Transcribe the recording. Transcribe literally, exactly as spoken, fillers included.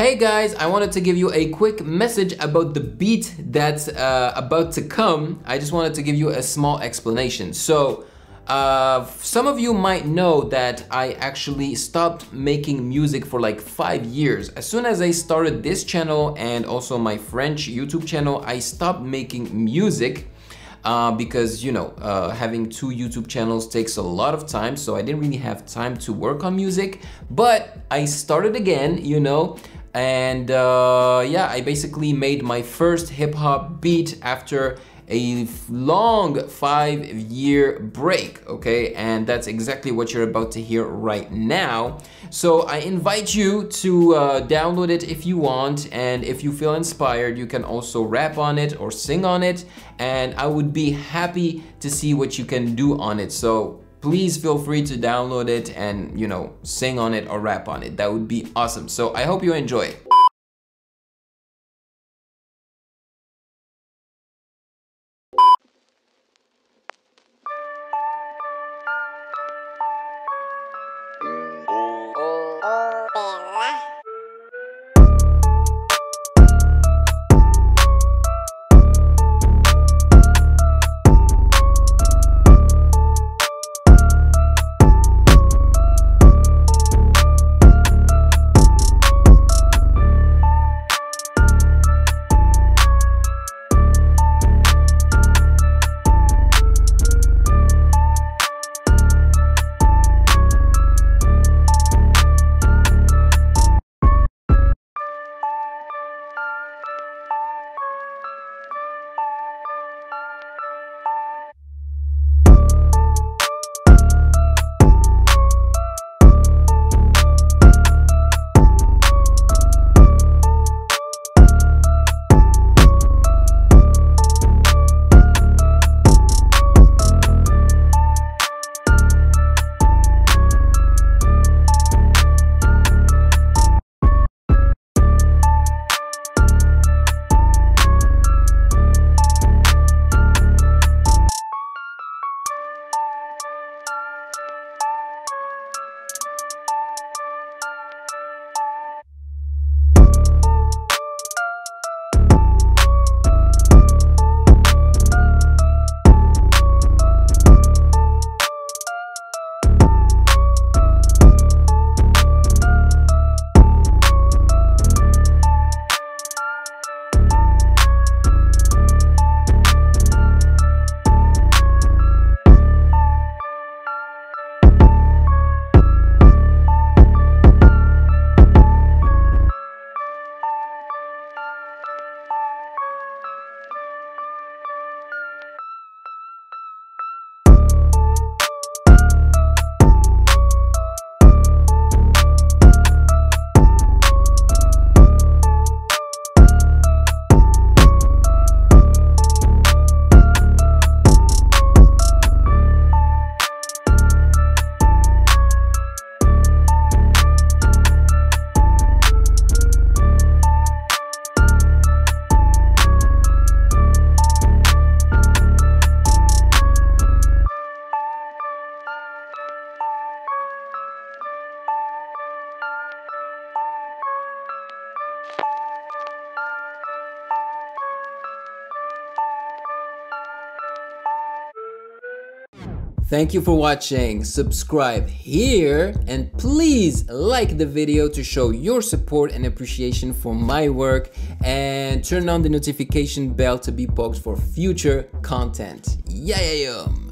Hey guys, I wanted to give you a quick message about the beat that's uh, about to come. I just wanted to give you a small explanation. So uh, some of you might know that I actually stopped making music for like five years. As soon as I started this channel and also my French YouTube channel, I stopped making music. Uh, because, you know, uh, having two YouTube channels takes a lot of time, so I didn't really have time to work on music, but I started again, you know, and uh, yeah, I basically made my first hip-hop beat after a long five-year break, okay? And that's exactly what you're about to hear right now. So I invite you to uh, download it if you want, and if you feel inspired, you can also rap on it or sing on it, and I would be happy to see what you can do on it. So please feel free to download it and, you know, sing on it or rap on it. That would be awesome. So I hope you enjoy it. Thank you for watching, subscribe here, and please like the video to show your support and appreciation for my work, and turn on the notification bell to be poked for future content. Yeah, yeah, yeah.